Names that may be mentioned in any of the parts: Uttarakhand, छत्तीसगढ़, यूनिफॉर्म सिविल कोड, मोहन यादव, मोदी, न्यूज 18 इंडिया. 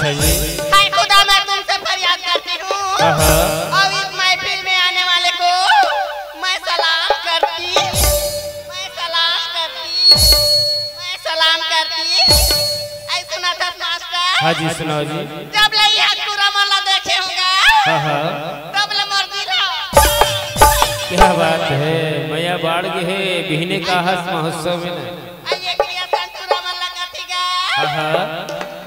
अच्छा जी, खुदा मैं तुमसे फरियाद करती हूँ और इस महफिल में आने वाले को मैं सलाम करती। सुना था मास्टर? हाँ जी सुना जी। जब लई हाथ पूरा मोहल्ला देखे होगा क्या बात है, मैया बाढ़ गए है बिहने का हस महोत्सव में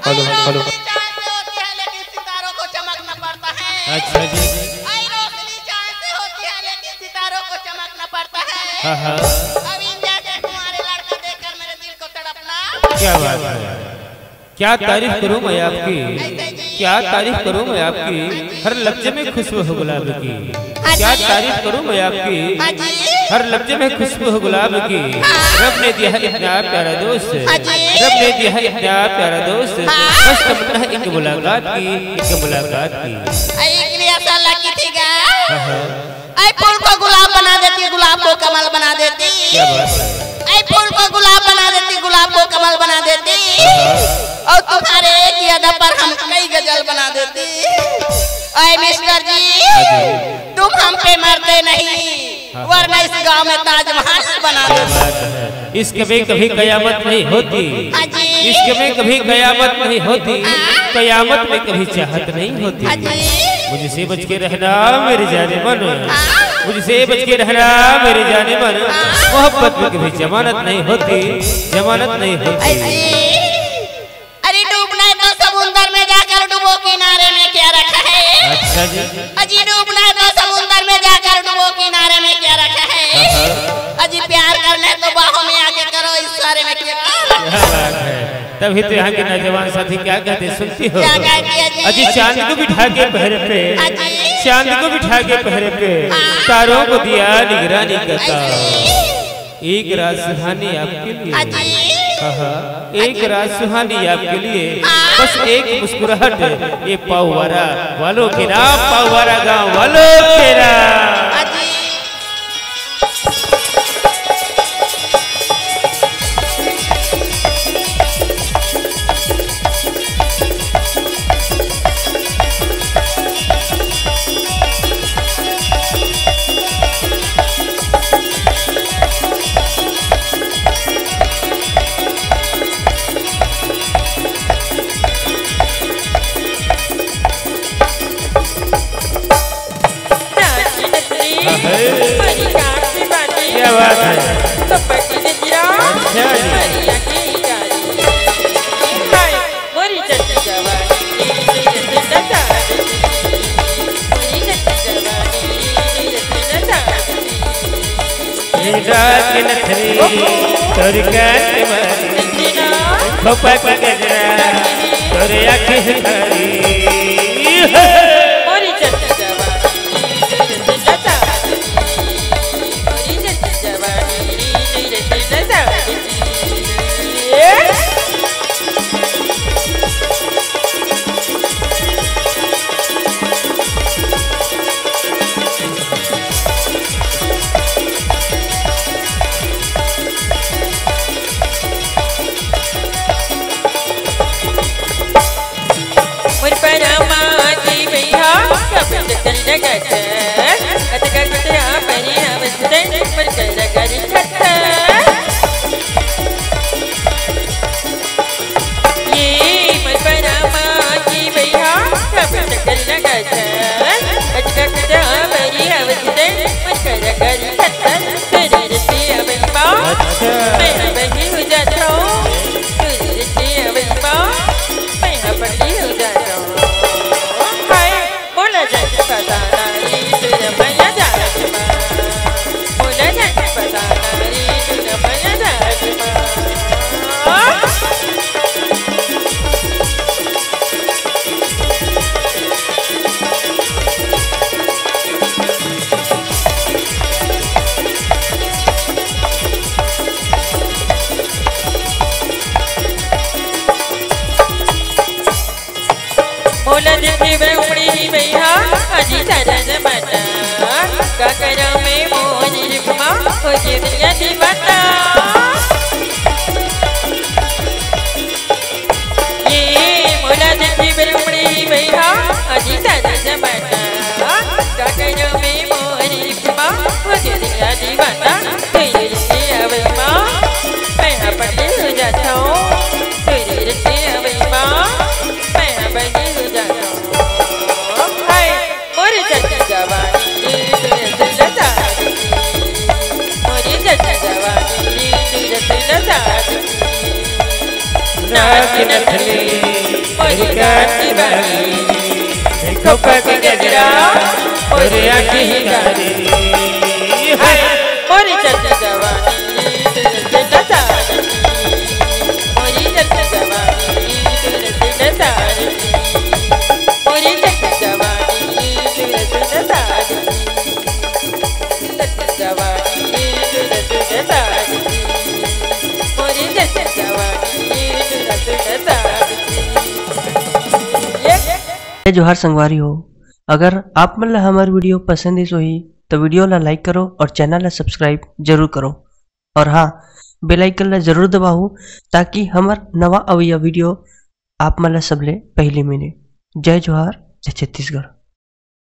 हेलो लेकिन सितारों को चमकना पड़ता है। अच्छा जी, रोशनी चांद से होती है लेकिन सितारों को चमकना पड़ता है। अब इन जैसे तुम्हारे लड़का देखकर मेरे दिल को तड़पना। क्या बात है, क्या तारीफ करूँ मैं आपकी, क्या तारीफ करूँ मैं आपकी, हर लफ्जे में खुशबू हो गुलाब की। क्या तारीफ करूँ मैं आपकी, हर लफ्जे में खुशबू हो गुलाब की। रब ने दिया इतना प्यारा दोस्त, रब ने दिया इतना प्यारा दोस्त, बस तमन्ना है एक मुलाकात की, एक मुलाकात की। ऐ फूल को गुलाब बना देती, गुलाब को कमल बना देती। ऐ फूल को गुलाब बना देती, गुलाब को कमल बना देती। और तुम्हारे एक यादा पर हम कई गजल बना देती। अरे मिस्टर जी, तुम हम पे मरते नहीं वरना इस गांव में ताजमहल बना देते। इसके में कभी कयामत नहीं होती, इसके में कभी कयामत नहीं होती, कयामत में कभी चाहत नहीं होती। मुझसे बच के रहना मेरे जाने मन, मुझसे बच के रहना मेरे जाने मन, मोहब्बत में कभी जमानत नहीं होती, जमानत नहीं होती। किनारे में क्या रखा है? अच्छा जी, अजी डूबना है तो समुंदर में जाकर डूबो, किनारे में क्या रखा है? अजी प्यार करना है तो बाहों में आके करो, इस सारे में क्या बात है। तभी तो यहाँ के नौजवान साथी क्या कहते सुनती हो? अजी चांद को बिठा के पहरे पे, चांद को बिठा के पहरे पे, तारों को दिया निगरानी करता। एक रात सुहानी आपके लिए, एक रात सुहानी आपके लिए, बस एक मुस्कुराहट, ये पाववारा वालों के नाम, पाववारा गांव वालों के नाम। जोहार संगवारी हो। अगर आप मन ला हमारे वीडियो पसंद है सोही तो वीडियो ला लाइक करो और चैनल ला सब्सक्राइब जरूर करो और हाँ बेल आइकन ला जरूर दबाओ ताकि हमार नवा अवैया वीडियो आप मन ला सबले पहले मिले। जय जोहार, जय छत्तीसगढ़।